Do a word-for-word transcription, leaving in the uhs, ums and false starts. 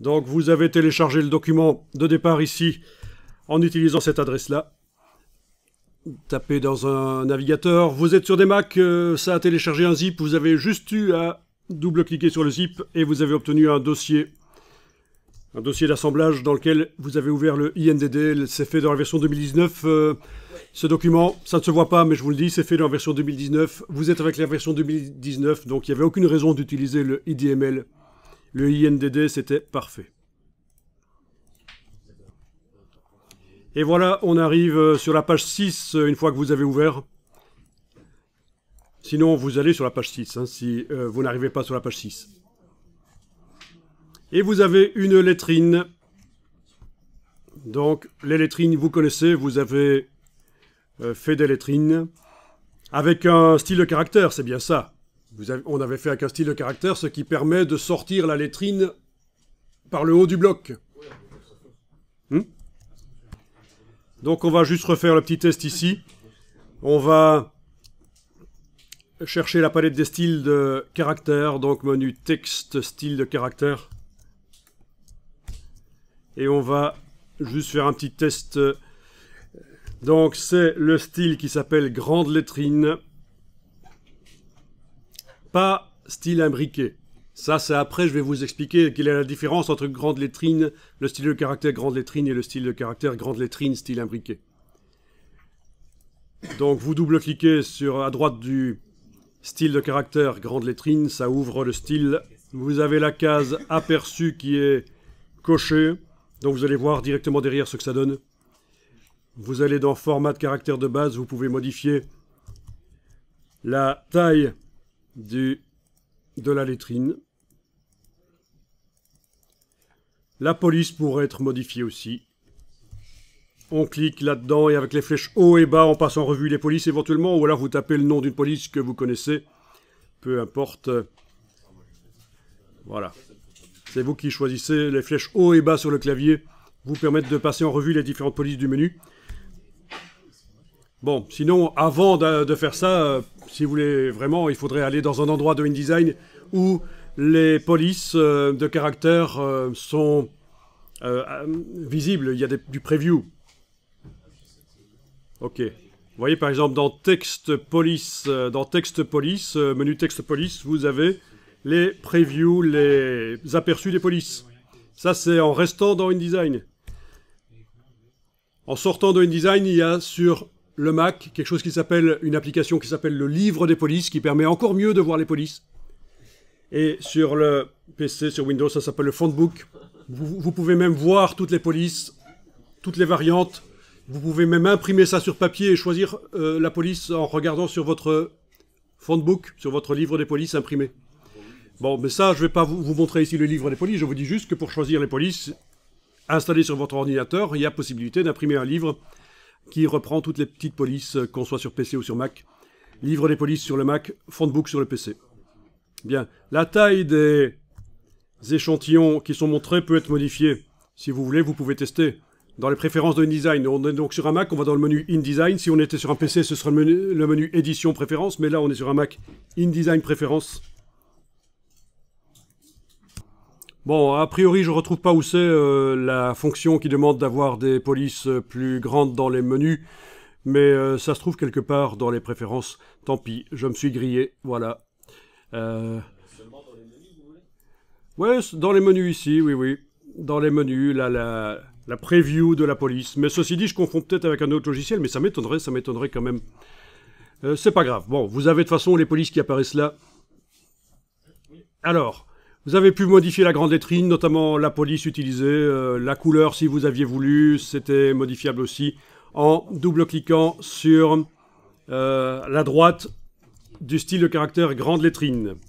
Donc vous avez téléchargé le document de départ ici en utilisant cette adresse-là. Tapez dans un navigateur, vous êtes sur des Mac, euh, ça a téléchargé un zip, vous avez juste eu à double-cliquer sur le zip et vous avez obtenu un dossier, un dossier d'assemblage dans lequel vous avez ouvert le I N D D, c'est fait dans la version deux mille dix-neuf, euh, ce document, ça ne se voit pas mais je vous le dis, c'est fait dans la version deux mille dix-neuf, vous êtes avec la version deux mille dix-neuf, donc il n'y avait aucune raison d'utiliser le I D M L, le I N D D c'était parfait. Et voilà, on arrive sur la page six une fois que vous avez ouvert. Sinon, vous allez sur la page six, hein, si euh, vous n'arrivez pas sur la page six. Et vous avez une lettrine. Donc, les lettrines, vous connaissez, vous avez euh, fait des lettrines avec un style de caractère, c'est bien ça. Vous avez, on avait fait avec un style de caractère, ce qui permet de sortir la lettrine par le haut du bloc. Hmm? Donc on va juste refaire le petit test ici. On va chercher la palette des styles de caractère. Donc menu texte, style de caractère. Et on va juste faire un petit test. Donc c'est le style qui s'appelle grande lettrine. Pas style imbriqué. Ça c'est après, je vais vous expliquer quelle est la différence entre grande lettrine, le style de caractère grande lettrine et le style de caractère grande lettrine style imbriqué. Donc vous double-cliquez sur à droite du style de caractère grande lettrine, ça ouvre le style. Vous avez la case aperçu qui est cochée, donc vous allez voir directement derrière ce que ça donne. Vous allez dans format de caractère de base, vous pouvez modifier la taille du, de la lettrine. La police pourrait être modifiée aussi. On clique là-dedans et avec les flèches haut et bas, on passe en revue les polices éventuellement, ou alors vous tapez le nom d'une police que vous connaissez. Peu importe. Voilà. C'est vous qui choisissez. Les flèches haut et bas sur le clavier vous permettent de passer en revue les différentes polices du menu. Bon, sinon, avant de, de faire ça, euh, si vous voulez vraiment, il faudrait aller dans un endroit de InDesign où les polices euh, de caractère euh, sont euh, visibles. Il y a des, du preview. Ok. Vous voyez, par exemple, dans texte police, euh, dans texte police, euh, menu texte police, vous avez les previews, les aperçus des polices. Ça, c'est en restant dans InDesign. En sortant de InDesign, il y a sur le Mac, quelque chose qui s'appelle, une application qui s'appelle le livre des polices, qui permet encore mieux de voir les polices. Et sur le P C, sur Windows, ça s'appelle le Font Book. Vous, vous pouvez même voir toutes les polices, toutes les variantes. Vous pouvez même imprimer ça sur papier et choisir euh, la police en regardant sur votre Font Book, sur votre livre des polices imprimé. Bon, mais ça, je ne vais pas vous, vous montrer ici le livre des polices. Je vous dis juste que pour choisir les polices installées sur votre ordinateur, il y a possibilité d'imprimer un livre qui reprend toutes les petites polices, qu'on soit sur P C ou sur Mac. Livre des polices sur le Mac, Fontbook sur le P C. Bien. La taille des échantillons qui sont montrés peut être modifiée. Si vous voulez, vous pouvez tester. Dans les préférences de InDesign, on est donc sur un Mac, on va dans le menu InDesign. Si on était sur un P C, ce serait le menu, le menu Édition Préférence, mais là, on est sur un Mac, InDesign Préférence. Bon, a priori, je ne retrouve pas où c'est euh, la fonction qui demande d'avoir des polices plus grandes dans les menus, mais euh, ça se trouve quelque part dans les préférences. Tant pis, je me suis grillé, voilà. Euh... Seulement dans les menus, vous voulez ? Ouais, dans les menus ici, oui, oui. Dans les menus, la, la, la preview de la police. Mais ceci dit, je confonds peut-être avec un autre logiciel, mais ça m'étonnerait, ça m'étonnerait quand même. Euh, c'est pas grave. Bon, vous avez de toute façon les polices qui apparaissent là. Alors... vous avez pu modifier la grande lettrine, notamment la police utilisée, euh, la couleur si vous aviez voulu, c'était modifiable aussi, en double-cliquant sur euh, la droite du style de caractère grande lettrine.